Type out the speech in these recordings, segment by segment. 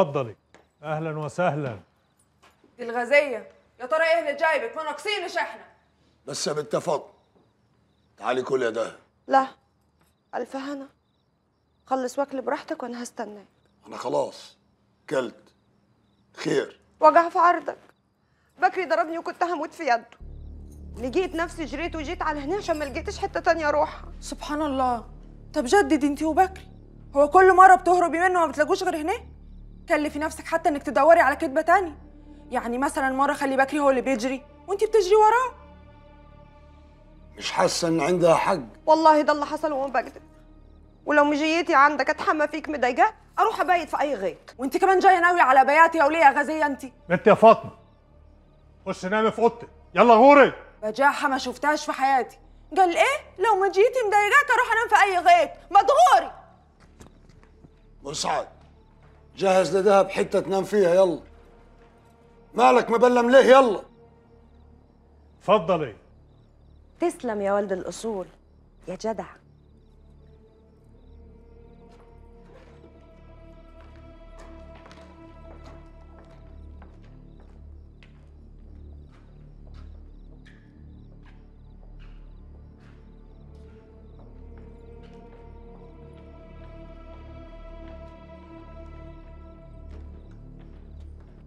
اتفضلي. اهلا وسهلا. دي الغازيه، يا ترى ايه اللي جايبك؟ ما ناقصينش احنا. بس يا بنت فاطمه تعالي كلي يا دهب. لا الف هنا، خلص واكل براحتك وانا هستناك. انا خلاص كلت. خير؟ وجع في عرضك. بكري ضربني وكنت هموت في يده، لقيت نفسي جريت وجيت على هنا عشان ما لقيتش حته تانية اروحها. سبحان الله. طب جدد انتي وبكري، هو كل مره بتهربي منه ما بتلاقوش غير هنا؟ كلفي نفسك حتى انك تدوري على كدبه تانية، يعني مثلا مره خلي بكري هو اللي بيجري وانتي بتجري وراه. مش حاسه ان عندها حق؟ والله ده اللي حصل وما بكدب، ولو مجيتي عندك اتحمى فيك مضايقه اروح ابيت في اي غيط، وانت كمان جايه ناويه على بياتي يا وليه يا غازيه. انت يا فاطمه خش نامي في اوضتك، يلا غوري. بجاحه ما شفتهاش في حياتي. قال ايه؟ لو ما جيتي مضايقاك اروح انام في اي غيط، ما تغوري. مسعد جهز لدهب حته تنام فيها، يلا. مالك مبلم ليه؟ يلا اتفضلي. تسلم يا ولد الاصول يا جدع.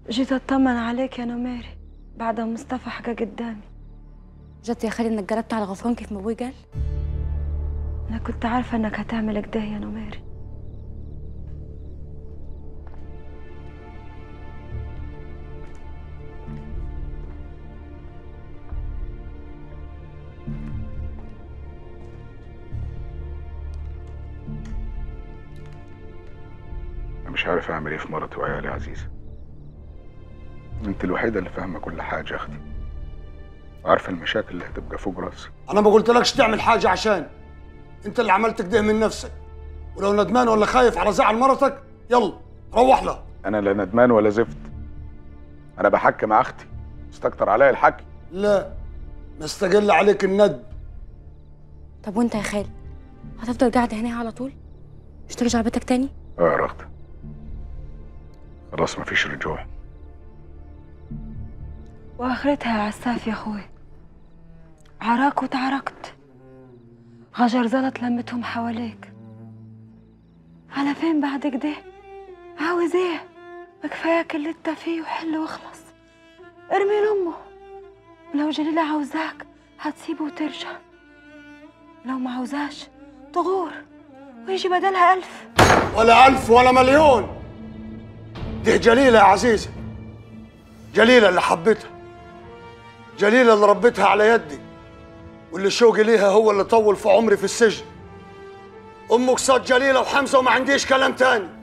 جيت اطمن عليك يا نميري بعد ما مصطفى حكى قدامي. جت يا خالي انك جربت على غفران كيف ما ابوي قال؟ انا كنت عارفه انك هتعمل كده يا نميري. انا مش عارف اعمل ايه في مرتي وعيالي يا عزيزه. انت الوحيده اللي فاهمه كل حاجه يا اختي، عارفه المشاكل اللي هتبقى فوق راسي. انا ما قلتلكش تعمل حاجه، عشان انت اللي عملت كده من نفسك. ولو ندمان ولا خايف على زعل مرتك يلا روح لها. انا لا ندمان ولا زفت، انا بحكي مع اختي. استكتر عليا الحكي؟ لا، مستجل عليك الندب. طب وانت يا خالد هتفضل قاعد هنا على طول؟ مش ترجع بيتك تاني؟ اه يا رغده، خلاص مفيش رجوع. واخرتها يا عساف يا اخوي، عراك وتعركت، غجر زلط لمتهم حواليك. على فين بعد كده؟ عاوز ايه؟ ما كفاياك اللي انت فيه، وحل واخلص، ارمي لامه. ولو جليله عاوزاك هتسيبه وترجع، لو ما عاوزاش تغور ويجي بدلها 1000 ولا 1000 ولا مليون. دي جليله يا عزيزه، جليله اللي حبيتها، جليلة اللي ربيتها على يدي، واللي شوقي ليها هو اللي طول في عمري في السجن. أمك صاد جليلة وحمزة وما عنديش كلام تاني.